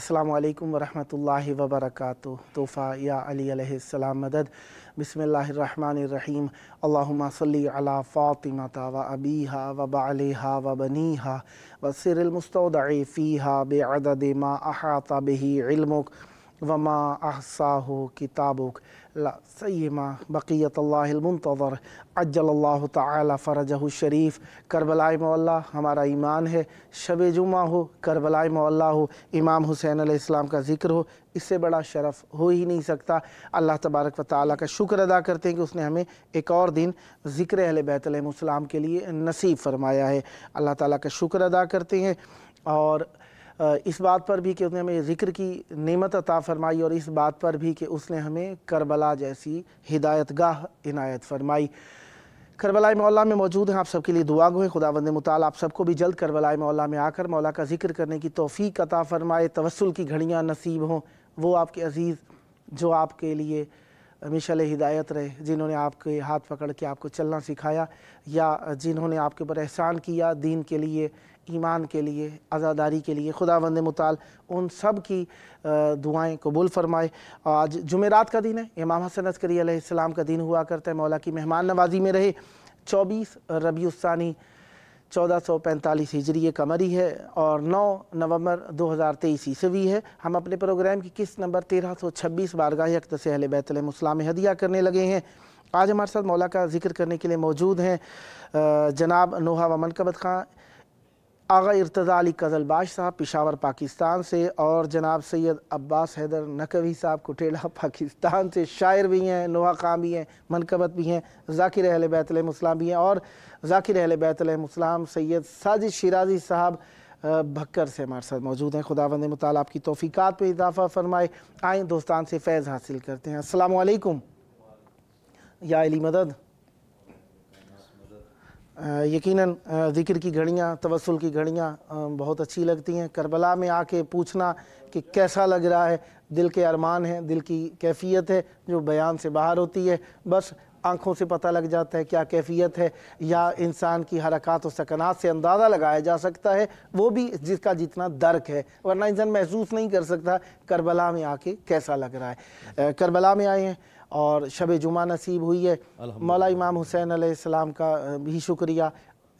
अस्सलामु अलैकुम वरहमतुल्लाहि वबरकातुह। तोहफ़ा या अली अलैहिस्सलाम मदद। बिस्मिल्लाहिर्रहमानिर्रहीम। अल्लाहुम्मा सल्ली अला फ़ातिमा व अबीहा व बालिहा व बनीहा वसिरिल मुस्तौदअ फ़ीहा बिअदद मा अहाता बिही इल्मुक व मा अहसाहु किताबुक ला सय्यमा बक़ियतुल्लाहिल मुंतज़र अज्जलल्लाहु तआला फ़रजहु शरीफ़। करबलाए मौला हमारा ईमान है। शबे जुमा हो, करबलाए मौला हो, इमाम हुसैन अलैहिस्सलाम का ज़िक्र हो, इससे बड़ा शरफ़ हो ही नहीं सकता। अल्लाह तबारक व तआला का शुक्र अदा करते हैं कि उसने हमें एक और दिन ज़िक्र अहले बैत अलैहिस्सलाम के लिए नसीब फ़रमाया है। अल्लाह ताला का शुक्र अदा करते हैं और इस बात पर भी कि उसने हमें ज़िक्र की नेमत अता फ़रमाई और इस बात पर भी कि उसने हमें करबला जैसी हिदायतगाह इनायत फ़रमाई। करबला मौला में मौजूद हैं, आप सबके लिए दुआ गो हैं। खुदावंद मुताल आप सबको भी जल्द करबला मौला में आकर मौला का ज़िक्र करने की तौफ़ीक़ अता फ़रमाए, तवस्सुल की घड़ियाँ नसीब हों। वो आपके अज़ीज़ जो आपके लिए मिशल हिदायत रहे, जिन्होंने आपके हाथ पकड़ के आपको चलना सिखाया या जिन्होंने आपके ऊपर एहसान किया दीन के लिए, ईमान के लिए, आज़ादारी के लिए, खुदावंद मुताल उन सब की दुआएं कबूल फ़रमाए। आज जुमेरात का दिन है, इमाम हसन अस्करी अलैहिस्सलाम का दिन हुआ करता है। मौला की मेहमान नवाजी में रहे। 24 रबीउल सानी 1445 हिजरी कमरी है और 9 नवंबर 2023 ईस्वी है। हम अपने प्रोग्राम की किस्त नंबर 1326 बारगाह अक़दस अहले बैत अलैहिस्सलाम में हदिया करने लगे हैं। आज हमारे साथ मौला का जिक्र करने के लिए मौजूद हैं जनाब नोहा व मनकबत खां आगा इर्तज़ा अली क़ज़लबाश साहब पेशावर पाकिस्तान से और जनाब सैयद अब्बास हैदर नक़वी साहब कुटेला पाकिस्तान से। शायर भी हैं, नोहा खां भी हैं, मनकबत भी हैं, ज़ाकिर अहले बैत अलैहिस्सलाम भी हैं और ज़ाकिर अहले बैत अलैहिस्सलाम सैयद साजिद शिराज़ी साहब भक्कर से हमारे साथ मौजूद हैं। खुदावंद मुताल आपकी तौफ़ीक़ात पर इजाफ़ा फ़रमाए। आए दोस्तान से फैज़ हासिल करते हैं। अस्सलामु अलैकुम या अली मदद। यकीनन ज़िक्र की घड़ियाँ, तवस्सुल की घड़ियाँ बहुत अच्छी लगती हैं। करबला में आके पूछना कि कैसा लग रहा है, दिल के अरमान हैं, दिल की कैफियत है जो बयान से बाहर होती है। बस आँखों से पता लग जाता है क्या कैफियत है, या इंसान की हरकत और सकनात से अंदाज़ा लगाया जा सकता है, वो भी जिसका जितना दर्क है, वरना इंसान महसूस नहीं कर सकता करबला में आके कैसा लग रहा है। करबला में आए हैं और शब जुमा नसीब हुई है। मौला इमाम हुसैन अलैहिस्सलाम का भी शुक्रिया,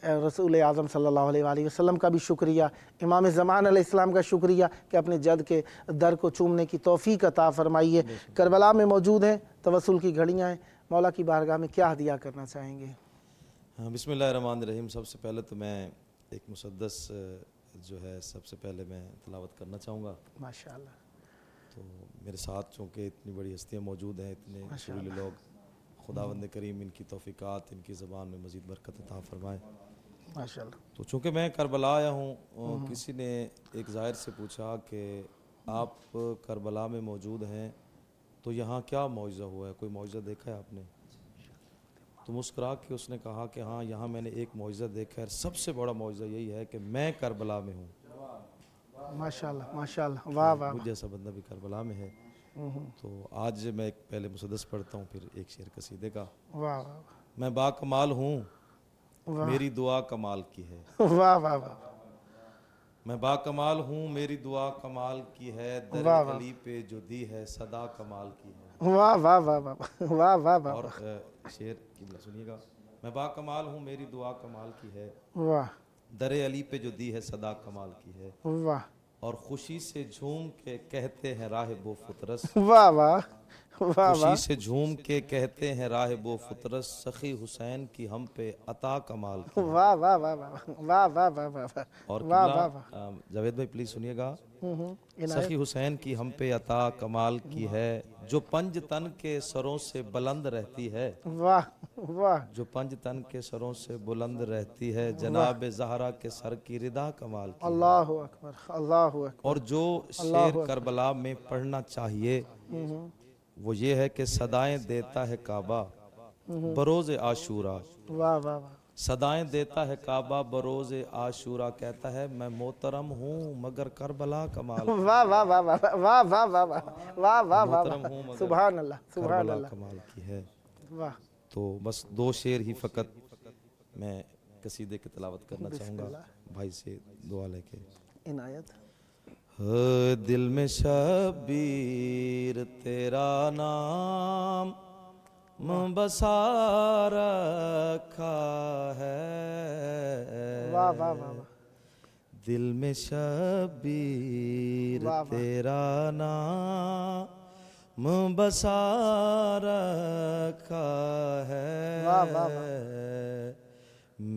रसूल आज़म सल्लल्लाहु अलैहि वसल्लम का भी शुक्रिया, इमाम ज़मान अलैहिस्सलाम का शुक्रिया कि अपने जद के दर को चूमने की तौफ़ीक़ अता फ़रमाई है। करबला में मौजूद हैं, तवस्सुल की घड़ियाँ हैं। मौला की बारगाह में क्या हदिया करना चाहेंगे? बिस्मिल्लाहिर्रहमानिर्रहीम। सबसे पहले तो मैं एक मुसद्दस जो है सबसे पहले मैं तिलावत करना चाहूँगा। माशाल्लाह। तो मेरे साथ चूँकि इतनी बड़ी हस्तियाँ मौजूद हैं, इतने शरीले लोग, खुदावंद करीम इनकी तौफ़ीक़ात, इनकी ज़बान में मज़ीद बरकत अता फ़रमाए। माशाल्लाह। तो चूँकि मैं करबला आया हूँ, किसी ने एक ज़ाहिर से पूछा कि आप करबला में मौजूद हैं तो यहाँ क्या मौजज़ा हुआ है, कोई मौजज़ा देखा है आपने? तो मुस्कुरा के उसने कहा कि हाँ, यहाँ मैंने एक मौजज़ा देखा है। सबसे बड़ा मौजज़ा यही है कि मैं करबला में हूँ। माशाल्लाह, माशाल्लाह, वाह वाह। मुझ जैसा बंदा भी करबला में है। तो आज मैं एक पहले मुसद्दस पढ़ता हूँ, फिर एक शेर कसीदे का। वाह। मैं बा कमाल हूँ, मेरी दुआ कमाल की है। वाह वाह वाह। मैं बा कमाल हूँ, मेरी दुआ कमाल की है, दर अली पे जो दी है सदा कमाल की है। वाह वाह वाह वाह वाह वाह वाह। और शेर की सुनिएगा। मैं बा कमाल हूँ, मेरी दुआ कमाल की है, वाह, दर अली पे जो दी है सदा कमाल की है, वाह, और खुशी से झूम के कहते हैं राहिबो फुतरस। वाह वाह वाह। खुशी से झूम के कहते हैं राहिबो फुतरस, सखी हुसैन की हम पे अता कमाल। वाह वाह वाह वाह वाह वाह। और जावेद भाई प्लीज सुनिएगा। सखी हुसैन की हम पे अता कमाल की है, जो पंज तन के सरों से बुलंद रहती है। वाह वाह। जो पंज तन के सरों से बुलंद रहती है, जनाब जहरा के सर की रिदा कमाल की। अल्लाहु अकबर, अल्लाहु अकबर। और जो शेर करबला में पढ़ना चाहिए वो ये है कि सदाएं देता है काबा बरोज आशूरा। वाह वाह वाह। सदाएं देता है काबा बरोज आशूरा, कहता है मैं मोहतरम हूँ मगर करबला कमाल। वाह वाह वाह वाह वाह वाह वाह वाह वाह वाह। सुभान अल्लाह, सुभान अल्लाह। कमाल की है। वाह। तो बस दो शेर ही फकत मैं कसीदे की तलावत करना चाहूँगा, भाई से दुआ लेके। इनायत। दिल में शबीर तेरा नाम बसा रखा है। वाह वाह वाह। दिल में शबीर तेरा नाम बसा रखा है। वाह वाह।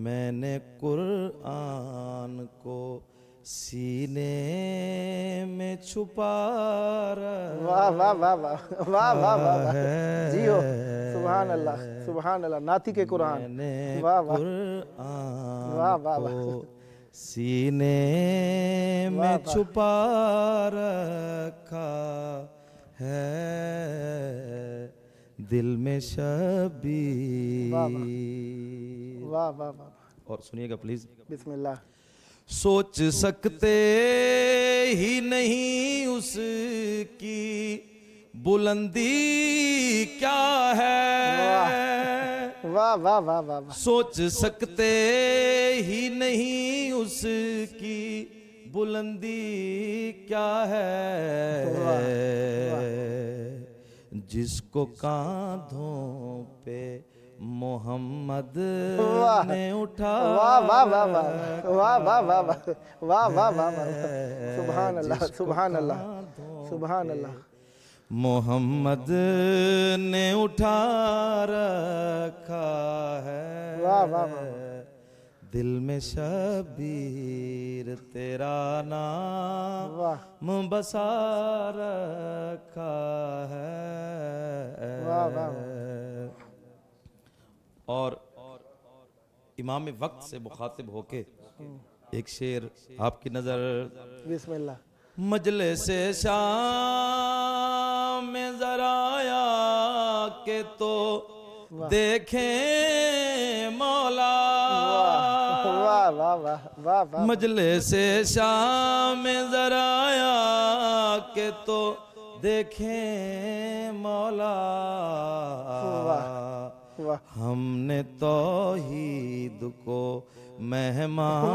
मैंने कुरान को सीने में छुपा रहा। वाह वाह वाह वाह वाह वाह वाह। जियो। सुभान अल्लाह, सुभान अल्लाह। नाती के कुरान। वाह वाह वाह वाह वाह। सीने में छुपा रखा है, दिल में शबीर। वाह वाह वाह। और सुनिएगा प्लीज। बिस्मिल्लाह। सोच सकते ही नहीं उसकी बुलंदी क्या है। वाह वाह वाह वाह। सोच सकते ही नहीं उसकी बुलंदी क्या है, जिसको कांधों पे मोहम्मद ने उठा। वाह वाह वाह वाह वाह वाह वाह वाह वाह वाह वाह। सुभान अल्लाह, सुभान अल्लाह, सुभान अल्लाह। मोहम्मद ने उठा रखा है। वाह वाह। दिल में शबीर तेरा नाम बसा रखा है। वाह वाह। और इमाम वक्त से मुखातिब होके एक शेर आपकी नजर। बिस्मिल्लाह। मजले से शाम में जराया के तो देखें मौला। वाह वाह वाह वाह। मजले से शाम में जराया के तो देखें मौला। हमने तौहीद को मेहमान बना। वाह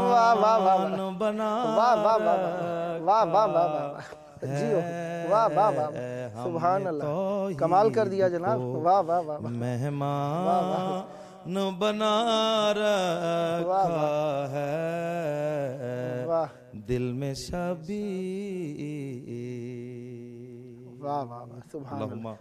वाह वाह वाह वाह। जियो। वाह वाह वाह। सुभान अल्लाह, कमाल कर दिया जनाब। वाह वाह वाह। मेहमान बना रखा है, दिल में शबीर। वाह वाह वाह। सुभान अल्लाह।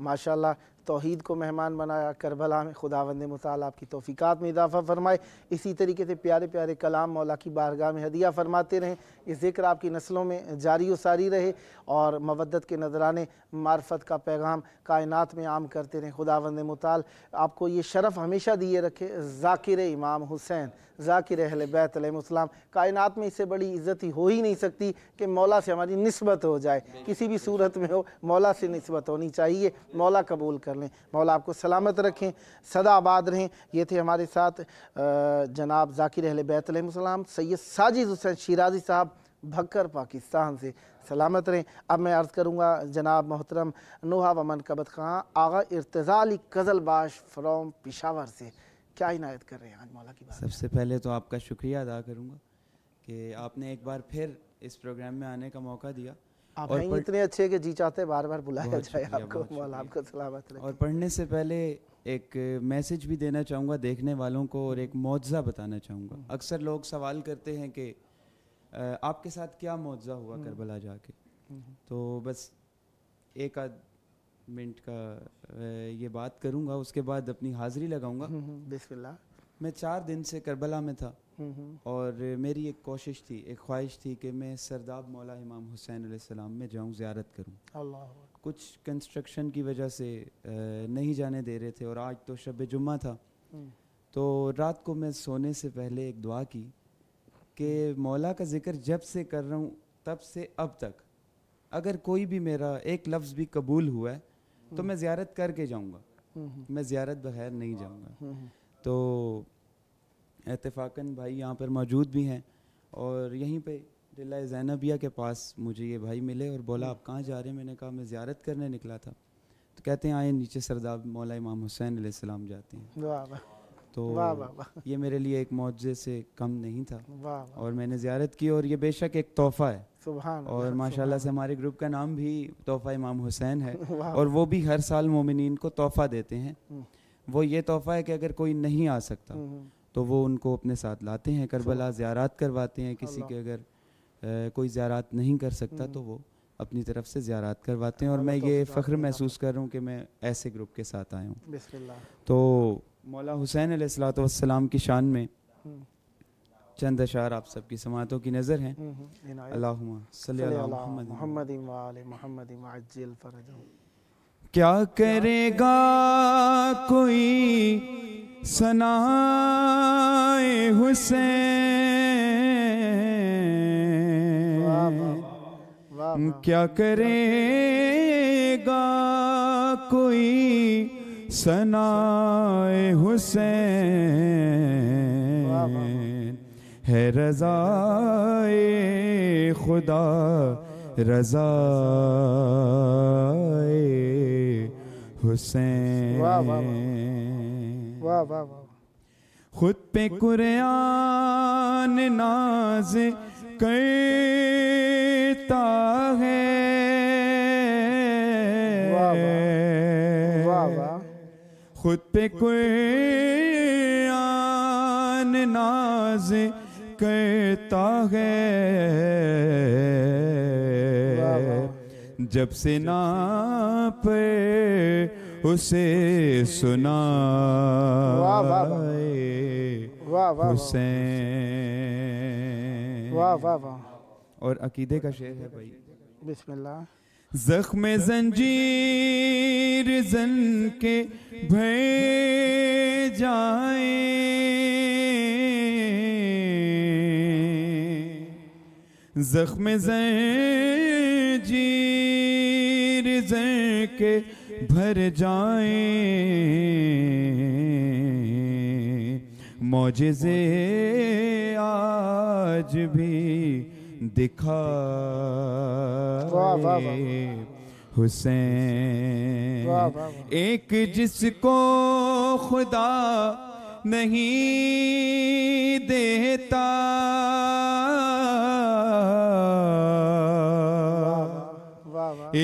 माशाल्लाह, तौहीद को मेहमान बनाया करबला में। खुदावंद मुताला आपकी तौफीकात में इजाफा फरमाए। इसी तरीके से प्यारे प्यारे कलाम मौला की बारगाह में हदिया फरमाते रहें। ये ज़िक्र आपकी नस्लों में जारी व सारी रहे और मवद्दत के नजराने मार्फत का पैगाम कायनात में आम करते रहें। खुदावंद मुताल आपको ये शरफ़ हमेशा दिए रखे, ज़ाकिर इमाम हुसैन, ज़ाकिर अहले बैत अलैहिस्सलाम। कायनात में इससे बड़ी इज़्ज़त हो ही नहीं सकती कि मौला से हमारी निस्बत हो जाए। किसी भी सूरत में हो, मौला से निस्बत होनी चाहिए। मौला कबूल कर लें, मौला आपको सलामत रखें, सदाबाद रहें। ये थे हमारे साथ जनाब ज़ाकिर अहले बैत अलैहिस्सलाम सैयद साजिद हुसैन शिराज़ी साहब भक्कर पाकिस्तान से। सलामत रहें। अब मैं अर्ज़ करूँगा जनाब मोहतरम नोहा वमन कबत खां आगा इर्तज़ा अली क़ज़लबाश फ्राम पेशावर से क्या इनायत कर रहे हैं आज मौला की बात। सबसे पहले तो आपका शुक्रिया अदा करूँगा कि आपने एक बार फिर इस प्रोग्राम में आने का मौका दिया। आप और इतने अच्छे कि जी चाहते बार बार बुलाया जाए आपको। मौला आपको सलामत रहे। और पढ़ने से पहले एक मैसेज भी देना चाहूँगा देखने वालों को और एक मौजज़ा बताना चाहूँगा। अक्सर लोग सवाल करते हैं कि आपके साथ क्या मौजज़ा हुआ करबला जाके, तो बस एक आध मिनट का ये बात करूँगा, उसके बाद अपनी हाज़िरी लगाऊँगा। बिस्मिल्लाह। मैं 4 दिन से करबला में था और मेरी एक कोशिश थी, एक ख्वाहिश थी कि मैं सरदाब मौला इमाम हुसैन अलैहिस्सलाम में जाऊँ, ज़ियारत करूँ। अल्लाह। कुछ कंस्ट्रक्शन की वजह से नहीं जाने दे रहे थे और आज तो शब जुम्मा था, तो रात को मैं सोने से पहले एक दुआ की कि मौला का जिक्र जब से कर रहा हूँ तब से अब तक अगर कोई भी मेरा एक लफ्ज़ भी कबूल हुआ है तो मैं ज़ियारत करके जाऊँगा, मैं ज़ियारत बग़ैर नहीं जाऊँगा। तो इत्तेफाकन भाई यहाँ पर मौजूद भी हैं और यहीं पे रिला ज़ैनबिया के पास मुझे ये भाई मिले और बोला आप कहाँ जा रहे हैं, मैंने कहा मैं ज़ियारत करने निकला था, तो कहते हैं आए नीचे सरदार मौला इमाम हुसैन अलैहिस्सलाम जाते हैं। वाह। तो वाह वाह, ये मेरे लिए एक मौजज़े से कम नहीं था। वाह। और मैंने ज़ियारत की और ये बेशक एक तोहफ़ा है। सुभान अल्लाह। और माशाल्लाह से हमारे ग्रुप का नाम भी तोहफ़ा इमाम हुसैन है और वो भी हर साल मोमिनीन को तोहफ़ा देते हैं। वो ये तोहफ़ा है कि अगर कोई नहीं आ सकता तो वो उनको अपने साथ लाते हैं करबला, ज़ियारत करवाते हैं। किसी के अगर कोई ज़ियारत नहीं कर सकता तो वो अपनी तरफ से ज़ियारत करवाते हैं और मैं ये फ़ख्र महसूस कर रहा हूँ कि मैं ऐसे ग्रुप के साथ आया हूँ। तो मौला हुसैन अलैहिस्सलातु वस्सलाम की शान में चंद अशार आप सबकी समातों की नज़र हैं। अल्लाहुम्मा सल्ली अला मुहम्मद व आलि मुहम्मद अज्जिल फरजहु। क्या करेगा कोई सनाए हुसैन, क्या करेगा कोई सनाए हुसैन, है रज़ाए खुदा रज़ाए हुसैन। वाह वाह वाह। खुद पे कुरान नाज करता है, खुद पे कुरान नाज करता है, जब से ना पे उसे सुनाए हुसैन। वाह वाह वाह। और अकीदे का शेर है भाई। बिस्मिल्लाह। जख्म जंजीर जन के भय जाए, जख्म जंजीर के भर जाए, मौजिज़े आज भी दिखाए हुसैन। एक जिसको खुदा नहीं देता,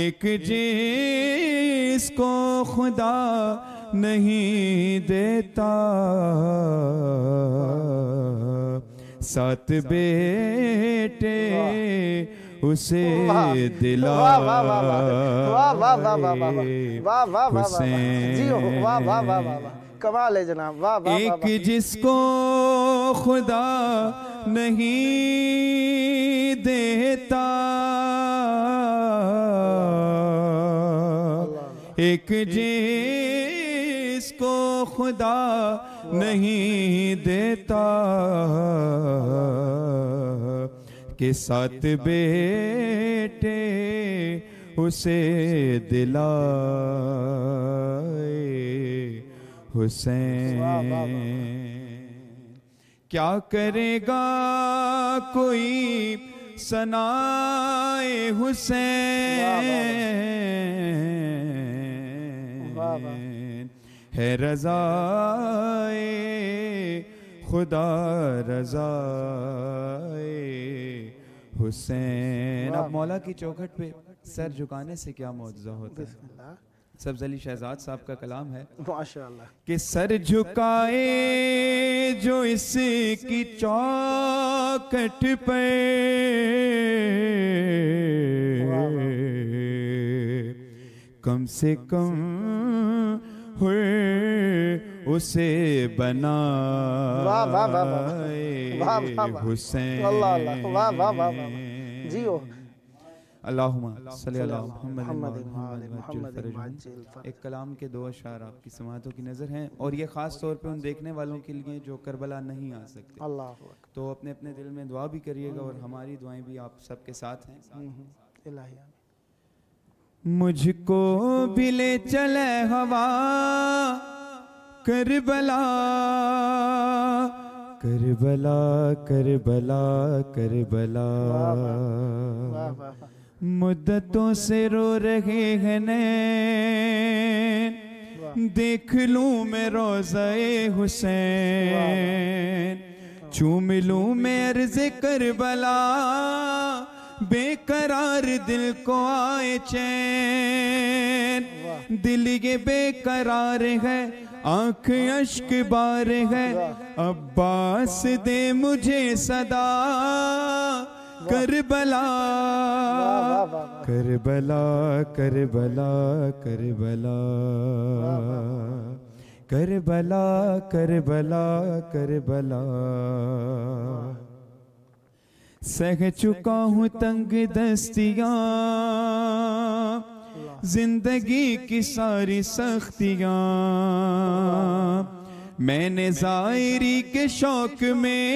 एक जिसको खुदा नहीं देता, सात बेटे उसे दिलाए हुसैन। कमाल है जनाब। एक जिसको खुदा नहीं देता, एक जिसको खुदा नहीं देता, के साथ बेटे उसे दिलाए हुसैन। क्या करेगा कोई सनाए हुसैन, है रज़ाए खुदा रज़ाए हुसैन। अब मौला की चौखट पे सर झुकाने से क्या मौजज़ा होता है। सब्ज़ली शहजाद साहब का कलाम है माशाअल्लाह कि सर झुकाए जो इसकी चौखट पे कम से कम हुए उसे बना हुसैन जियो एक कलाम के दो अशार आपकी समातों की नज़र हैं और ये ख़ास तौर पे उन देखने वालों के लिए जो करबला नहीं आ सकते, तो अपने अपने दिल में दुआ भी करिएगा और हमारी दुआएं भी आप सबके साथ हैं। मुझको भी ले चले हवा करबला करबला करबला करबला मुद्दतों से रो रहे हैं नैन देख लूँ मैं रोज़ाए हुसैन चूम लूँ मैं अर्ज़े करबला बेकरार दिल को आए चैन दिल ये बेकरार है आँख अश्क बार है अब्बास दे मुझे सदा Karbala Karbala Karbala Karbala Karbala Karbala Karbala सह चुका हूँ तंग दस्तियाँ जिंदगी की सारी सख्तियाँ मैंने ज़ायरी के शौक में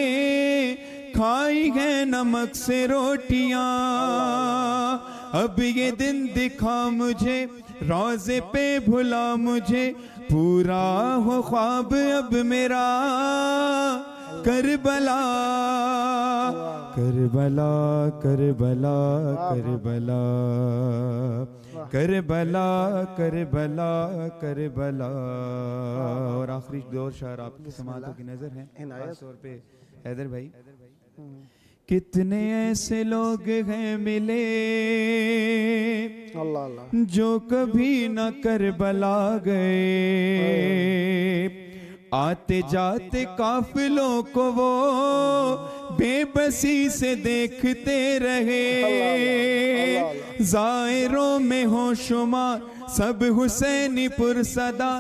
खाई हैं नमक से रोटियाँ अब ये दिन दिखा मुझे रोज़े पे भुला मुझे पूरा हो ख्वाब अब मेरा Karbala Karbala Karbala Karbala Karbala Karbala Karbala. और आखिरी दौर शायर आपकी समातों की नज़र है इनायत तौर पे हैदर भाई। कितने ऐसे लोग हैं मिले जो कभी न करबला गए आते जाते काफिलों को वो बेबसी से देखते रहे ज़ायरों में हो शुमार सब हुसैनी पुर सदा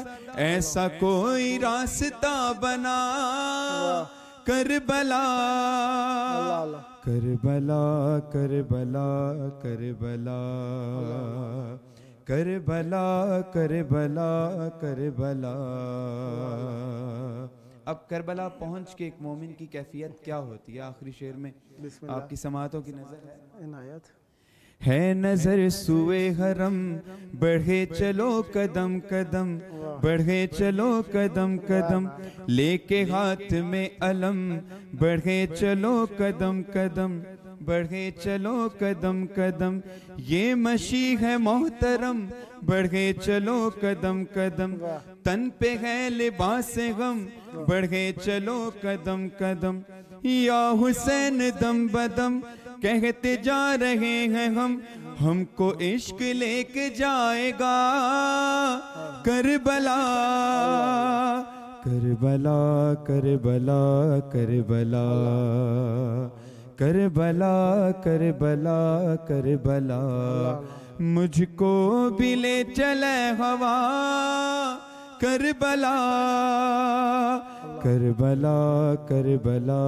ऐसा कोई रास्ता बना Karbala Karbala Karbala Karbala Karbala Karbala Karbala. अब करबला पहुंच के एक मोमिन की कैफियत क्या होती है आखिरी शेर में आपकी समातों की नजर है इनायत। है नजर सुए हरम बढ़े चलो कदम कदम बढ़े चलो कदम कदम लेके हाथ में अलम बढ़े चलो कदम कदम बढ़े चलो कदम कदम ये मशी है मोहतरम बढ़े चलो कदम कदम तन पे है लिबास गम बढ़े चलो कदम कदम या हुसैन दम बदम कहते जा रहे हैं हम हमको इश्क लेके जाएगा Karbala Karbala Karbala Karbala Karbala Karbala Karbala मुझको भी ले चले हवा करबला करबला करबला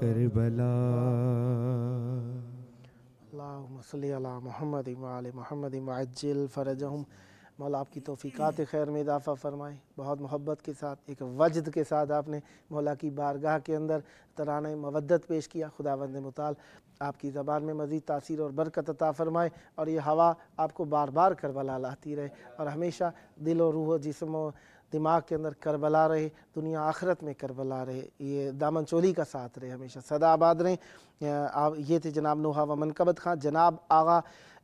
करबला। अल्लाहुम्मा सल्ली अला मुहम्मद व आले मुहम्मद वअज्जिल फरजहुम। मौला आपकी तौफीकात खैर में इजाफ़ा फ़रमाए। बहुत मोहब्बत के साथ एक वजद के साथ आपने मौला की बारगाह के अंदर तराना मवद्दत पेश किया। खुदावंद मुताल आपकी ज़बान में मज़ीद तासीर और बरकत अता फ़रमाए और ये हवा आपको बार बार करबला लाती रहे और हमेशा दिल और रूह जिस्म और दिमाग के अंदर करबला रहे, दुनिया आखिरत में करबला रहे, ये दामन चोली का साथ रहे, हमेशा सदा आबाद रहे। आप ये थे जनाब नोहा व मनकबत खां, जनाब आगा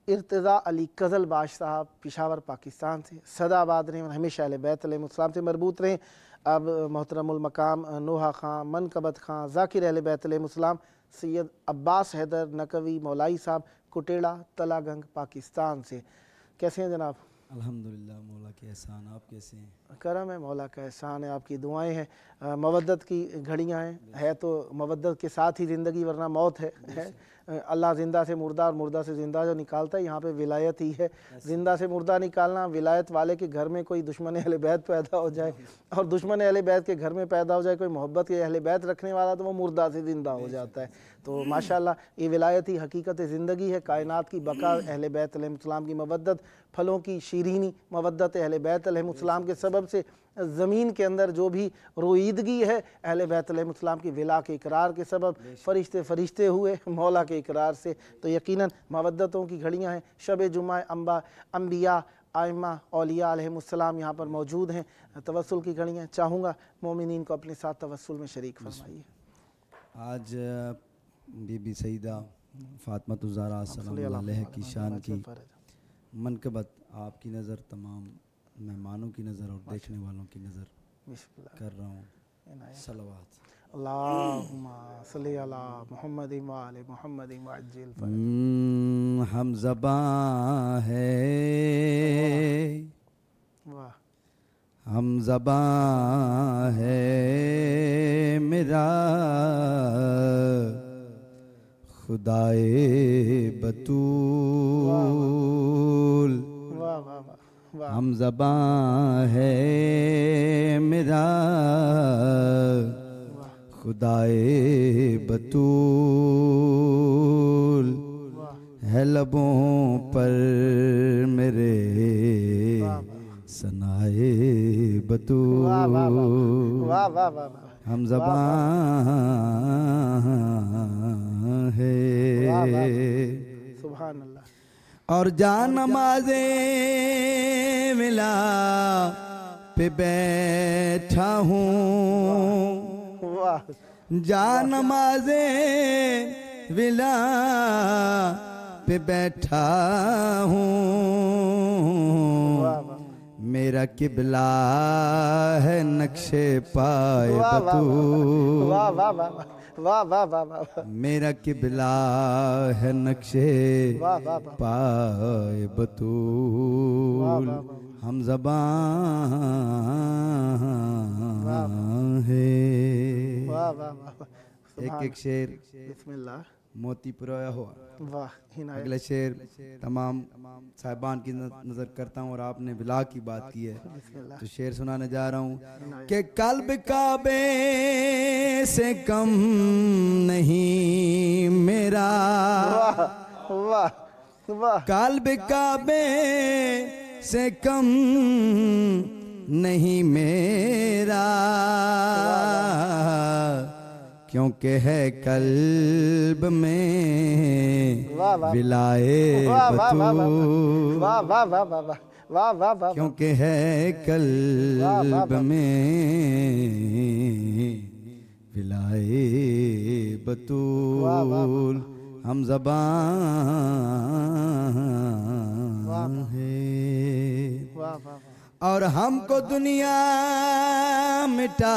इर्तज़ा अली कज़लबाश साहब पेशावर पाकिस्तान से। सदा आबाद रहें और हमेशा अहले बैत अलैहिमुस्सलाम से मरबूत रहें। अब मोहतरमुल मकाम नोहा खां, मनकबत खां, ज़ाकिर अहले बैत अलैहिमुस्सलाम, सैयद अब्बास हैदर नकवी मौलाई साहब कुटेड़ा तलागंग पाकिस्तान से। कैसे हैं जनाब? अल्हम्दुलिल्लाह मौला के एहसान। आप कैसे हैं? करम है मौला का, एहसान है, आपकी दुआएं हैं, मवद्दत की घड़ियां हैं, है तो मवद्दत के साथ ही ज़िंदगी वरना मौत है। अल्लाह ज़िंदा से मुर्दा और मुर्दा से ज़िंदा जो निकालता है, यहाँ पे विलायत ही है। ज़िंदा से मुर्दा निकालना, विलायत वाले के घर में कोई दुश्मन अहले बैत पैदा हो जाए और दुश्मन अहले बैत के घर में पैदा हो जाए कोई मोहब्बत के अहले बैत रखने वाला, तो वो मुर्दा से ज़िंदा हो जाता है। तो माशाल्लाह ये विलायत ही हकीकत ज़िंदगी है, कायनात की बका अहले बैत अलैहिस्सलाम की मवद्दत, फलों की शीरीनी मवद्दत अहले बैत अलैहिस्सलाम के सबब से ज़मीन के अंदर जो भी रोईदगी है अहले बैत अलैहिस्सलाम की विला के इकरार के सबब, फरिश्ते फरिश्ते हुए मौला के इकरार से। तो यकीनन मवद्दतों की घड़ियां हैं। शब जुमा अम्बिया आइमा औलिया अलैहिमुस्सलाम यहाँ पर मौजूद हैं। तवस्सुल की घड़ियाँ, चाहूँगा मोमिनीन को अपने साथ तवस्सुल में शरीक फरमाइए। आज बीबी सईदा फातिमा ज़हरा सल्लल्लाहु अलैहि की शान की मनकबत आपकी नज़र, तमाम मेहमानों की नज़र और देखने वालों की नज़र कर रहा हूँ। सलावत अल्लाहुम्मा सल्ली अला मुहम्मद व आले मुहम्मद मअज्जिल फरज। हम ज़बां है, वाह, हम ज़बां है मेरा खुदाए बतूल, हम ज़बां है मेरा खुदाए बतूल, है लबों पर मेरे सनाए बतूल। हम ज़बां है, सुभान अल्लाह। और जान नमाज़े मिला पे बैठा हूँ, जान नमाज़े मिला पे बैठा हूँ, मेरा किबला है नक्शे पाए बतूल। वाह वाह वाह वाह वाह वाह वाह। मेरा किबला है नक्शे पाए बतूल। हम ज़बां है। एक एक शेर बिस्मिल्लाह मोती पुराया हुआ। वाह। अगला शेर तमाम साहिबान की नज़र करता हूँ और आपने विला की बात की है तो शेर सुनाने जा रहा हूँ कि कल्ब काबे से कम नहीं मेरा, कल्ब काबे से कम नहीं मेरा, क्योंकि है कल्ब में विलाए बतूल, क्योंकि है कल्ब में विलाए बतूल। हम ज़बां है। और हमको दुनिया मिटा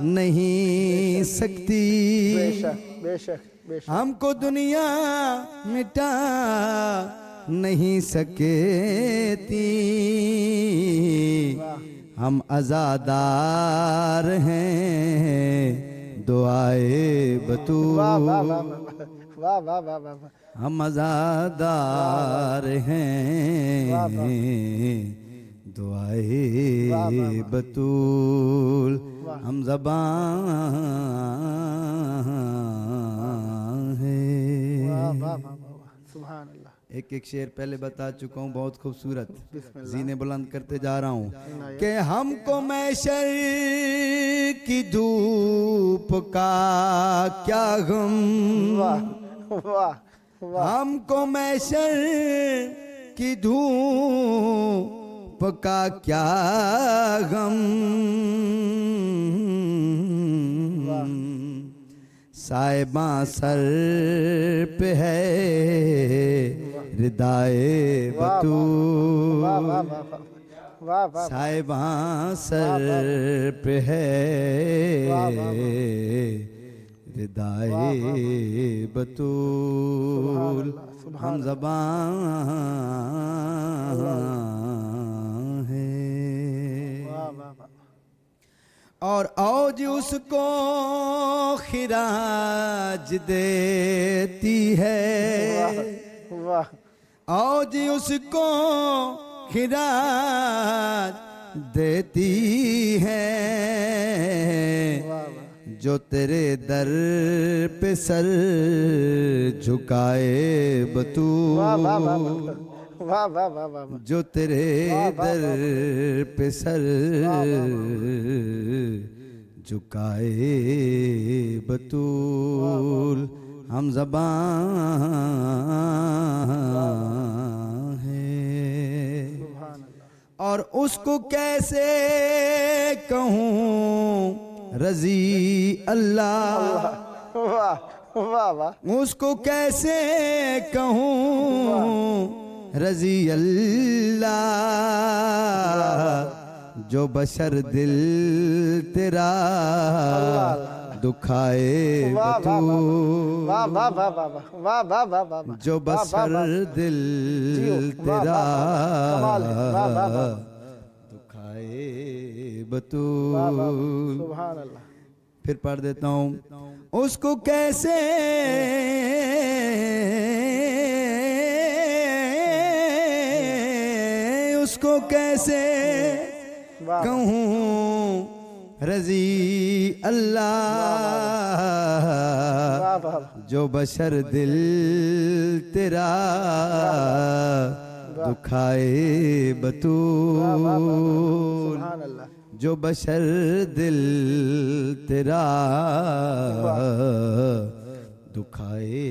नहीं सकती, बेशक बेशक हमको दुनिया मिटा नहीं सकेती, हम आज़ादार हैं दुआए बतूल। वाह वाह वाह वाह। हम आज़ादार हैं दुआए बतूल। हम ज़बां है। एक एक शेर पहले बता चुका हूँ, बहुत खूबसूरत। जीने बुलंद करते जा रहा हूँ कि हमको मैशर की धूप का क्या गम, हमको मैशर की धूप का क्या गम, साहिबा सर पे है रिदाए बतूल, साहिबा सर पे है रिदाए बतूल। हम ज़बां और औज उसको खिराज देती है, औज उसको खिराज देती है, जो तेरे दर पे सर झुकाए बतूल, वाह वाह वाह वाह, जो तेरे दर पे सर झुकाए बतूल, हम ज़बान हैं और उसको कैसे कहूँ रज़ी अल्लाह, वाह वाह, उसको कैसे कहूँ रज़ी अल्लाह, जो बशर दिल तेरा दुखाए बतूल, जो बशर दिल तेरा दुखाए बतूल। फिर पढ़ देता हूँ, उसको कैसे कहूँ रज़ी अल्लाह, जो बशर दिल तेरा दुखाए बतूल, जो बशर दिल तेरा दुखाए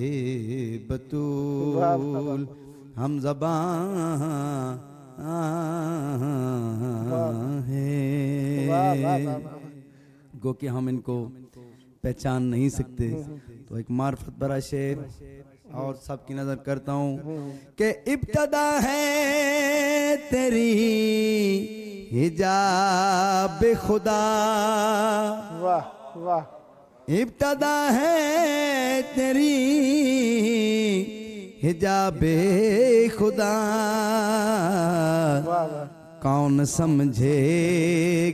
बतूल, हम ज़बान गो कि हम इनको पहचान नहीं सकते। तो एक मार्फत बरा शेर और सबकी नजर करता हूँ कि इब्तदा है तेरी हिजाब खुदा, वाह वाह, इब्तदा है तेरी हिजाबे खुदा, कौन समझे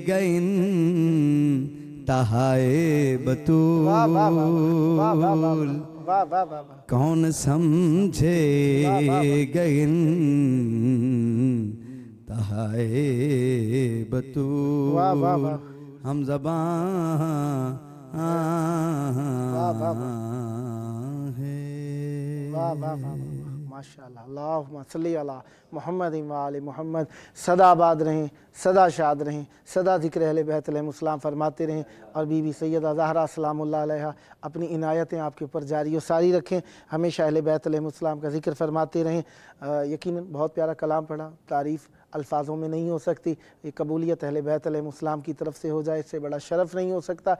गईन तहाए बतूल, कौन समझे गईन तहाए बतूल, हम ज़बान है। माशाल्लाह, अल्लाहुम्मा सल्ली अला मुहम्मद व आले मुहम्मद। सदा आबाद रहें, सदा शाद रहें, सदा ज़िक्र अहले बैत अलैहिस्सलाम फरमाते रहें और बीबी सैयदा ज़हरा सलामुल्लाह अलैहा अपनी इनायतें आपके ऊपर जारी और सारी रखें। हमेशा अहले बैत अलैहिस्सलाम का ज़िक्र फरमाते रहें। यकीनन बहुत प्यारा कलाम पढ़ा, तारीफ़ अल्फाजों में नहीं हो सकती। ये कबूलियत अहले बैत अलैहिस्सलाम की तरफ से हो जाए इससे बड़ा शरफ़ नहीं हो सकता।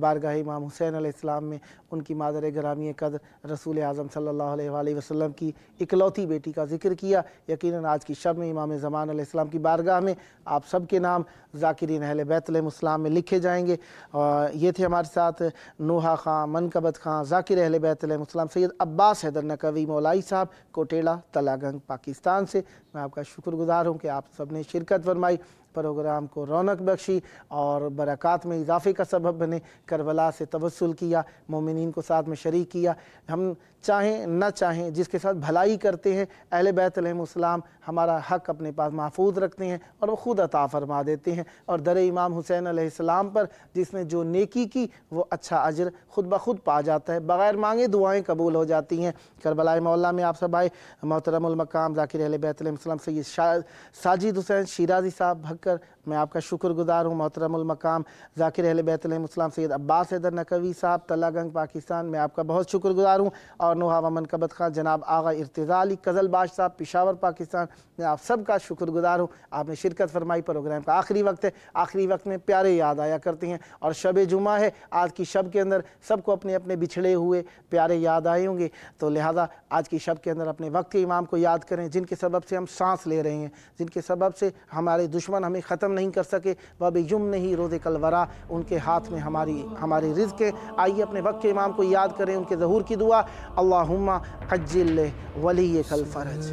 बारगाह इमाम हुसैन अलैहिस्सलाम में उनकी मादर गिरामी कदर रसूल आज़म सल्लल्लाहु अलैहि वसल्लम की इकलौती बेटी का जिक्र किया। यकीनन आज की शब में इमाम ज़मान अलैहिस्सलाम की बारगाह में आप सब के नाम ज़ाकिरीन अहले बैत अलैहिस्सलाम में लिखे जाएंगे। और ये थे हमारे साथ नूहा खां, मनकबत खां, ज़ाकिर अहले बैत अलैहिस्सलाम, सैयद अब्बास हैदर नकवी मौलाई साहब, कोटेला तलागंग पाकिस्तान से। मैं आपका शुक्रगुजार हूँ कि आप सब ने शिरकत फरमाई, प्रोग्राम को रौनक बख्शी और बरक़ात में इजाफ़े का सबब बने, करबला से तवस्सुल किया, मोमिनीन को साथ में शरीक किया। हम चाहें ना चाहें जिसके साथ भलाई करते हैं अहले बैत अलैहिस्सलाम हमारा हक़ अपने पास महफूज रखते हैं और वो ख़ुद अता फरमा देते हैं। और दर इमाम हुसैन अलैहिस्सलाम पर जिसने जो नेकी की वो अच्छा अजर ख़ुद ब खुद पा जाता है, बग़ैर मांगे दुआएँ कबूल हो जाती हैं। करबला मौला में आप सब आए, मोहतरम मकाम ज़ाकिर अहले बैत अलैहिस्सलाम सैयद साजिद हुसैन शिराज़ी साहब भक्कर, मैं आपका शुक्रगुजार हूँ। मोहतरमुल मकाम ज़ाकिर अहले बैत अलैहिस्सलाम सैयद अब्बास हैदर नकवी साहब तलागंग पाकिस्तान, मैं आपका बहुत शुक्रगुजार हूँ। और नोहा व मनकबत खान जनाब आगा इर्तज़ा अली क़ज़लबाश साहब पेशावर पाकिस्तान, मैं आप सब का शुक्रगुजार हूँ। आपने शिरकत फरमाई। प्रोग्राम का आखिरी वक्त है, आखिरी वक्त में प्यारे याद आया करते हैं और शब जुमा है। आज की शब के अंदर सबको अपने अपने बिछड़े हुए प्यारे याद आए होंगे, तो लिहाजा आज की शब के अंदर अपने वक्त के इमाम को याद करें जिनके सबब से हम सांस ले रहे हैं, जिनके सबब से हमारे दुश्मन हमें ख़त्म नहीं कर सके। वब युम नहीं रोज़े कल वरा, उनके हाथ में हमारे रिज़्क़ है। आइए अपने वक्त के इमाम को याद करें, उनके ज़हूर की दुआ, अल्लाहुम्मा अज्जिल वलियकल फ़रज।